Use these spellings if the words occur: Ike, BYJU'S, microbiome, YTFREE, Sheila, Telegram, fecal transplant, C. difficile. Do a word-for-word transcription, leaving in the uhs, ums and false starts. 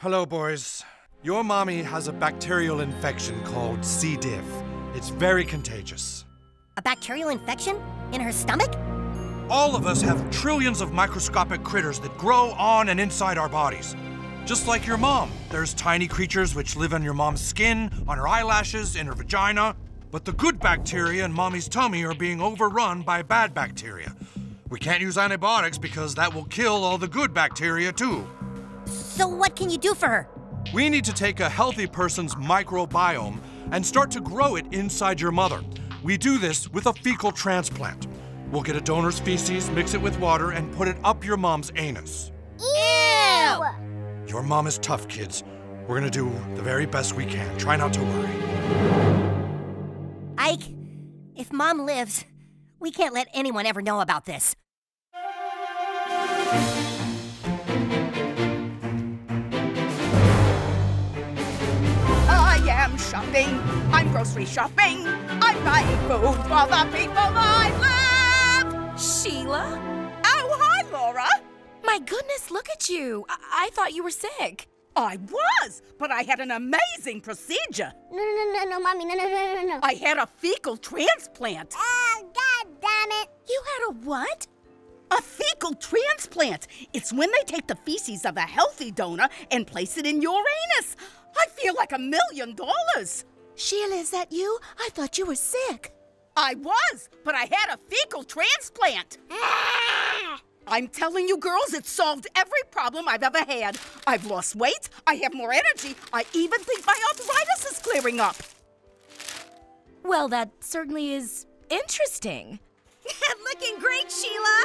Hello, boys. Your mommy has a bacterial infection called C. diff. It's very contagious. A bacterial infection? In her stomach? All of us have trillions of microscopic critters that grow on and inside our bodies. Just like your mom, there's tiny creatures which live on your mom's skin, on her eyelashes, in her vagina. But the good bacteria in mommy's tummy are being overrun by bad bacteria. We can't use antibiotics because that will kill all the good bacteria, too. So what can you do for her? We need to take a healthy person's microbiome and start to grow it inside your mother. We do this with a fecal transplant. We'll get a donor's feces, mix it with water, and put it up your mom's anus. Ew! Your mom is tough, kids. We're gonna do the very best we can. Try not to worry. Ike, if Mom lives, we can't let anyone ever know about this. I'm shopping, I'm grocery shopping, I'm buying food for the people I love! Sheila? Oh, hi, Laura! My goodness, look at you. I, I thought you were sick. I was, but I had an amazing procedure. No, no, no, no, Mommy, no, no, no, no, no. I had a fecal transplant. Oh, God damn it! You had a what? A fecal transplant. It's when they take the feces of a healthy donor and place it in your anus. I feel like a million dollars. Sheila, is that you? I thought you were sick. I was, but I had a fecal transplant. Ah! I'm telling you girls, it solved every problem I've ever had. I've lost weight, I have more energy, I even think my arthritis is clearing up. Well, that certainly is interesting. Looking great, Sheila.